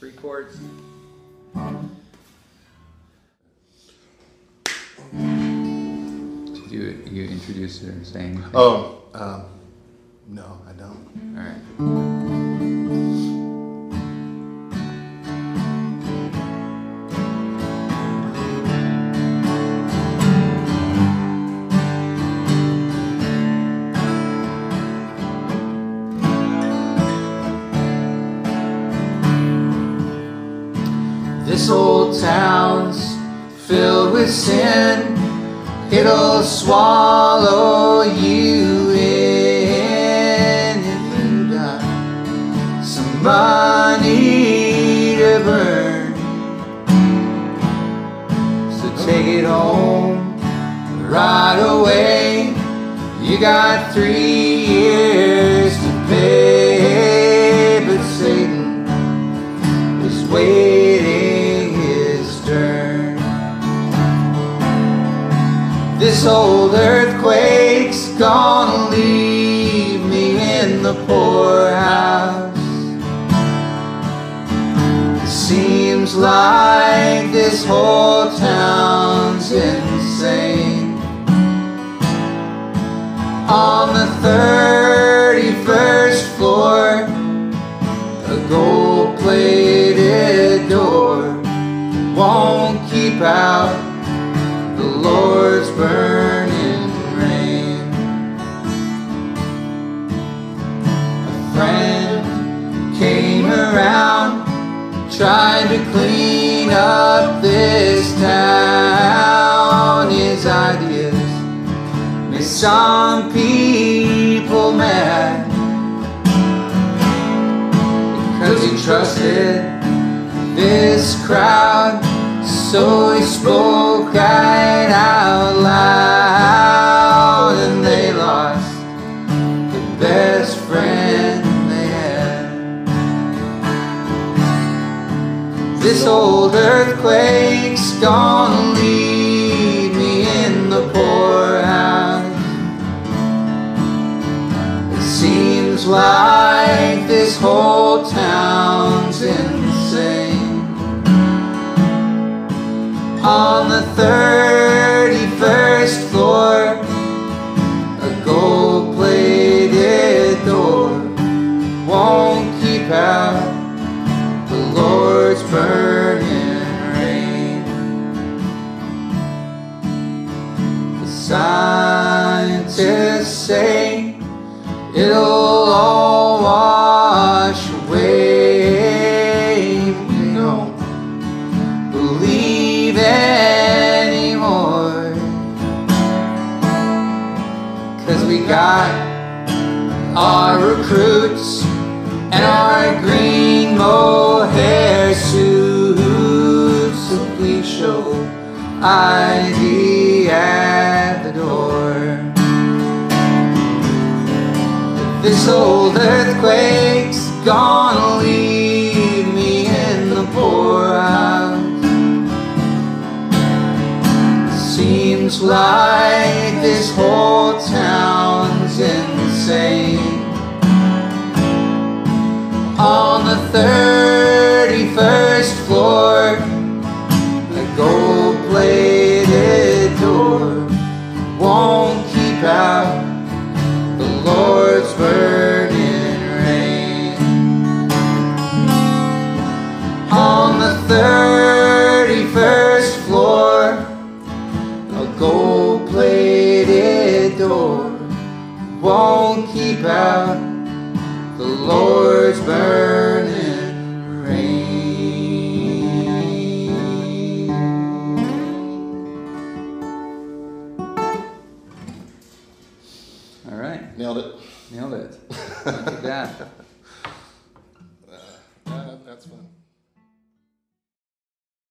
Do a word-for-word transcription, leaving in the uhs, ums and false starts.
three chords. Did you you introduce it or say anything? Oh, um, no, I don't. All right. This old town's filled with sin, it'll swallow you in if you got some money to burn. So take it home right away, you got three years to pay, but Satan is waiting. This old earthquake's gonna leave me in the poorhouse. It seems like this whole town's insane. On the thirty-first floor, a gold-plated door won't keep out the Lord's burning rain. A friend came around, tried to clean up this town. His ideas made some people mad, because he trusted this crowd. So he spoke right out loud, and they lost the best friend they had. This old earthquake's gonna leave me in the poorhouse. It seems like this whole town's insane. On the thirty-first floor, a gold-plated door won't keep out the Lord's burning rain. The scientists say it'll all wash away. You don't believe anymore, 'cause we got our recruits and our green mohair suits. So please show I D at the door. This old earthquake's gonna leave me in the poorhouse. Seems like this whole town's insane. On the thirty-first floor, a gold-plated door won't keep out the Lord's burning rain. On the thirty-first floor, gold-plated door won't keep out the Lord's burning rain. All right. Nailed it. Nailed it. Look at that. Uh, yeah, that's fun.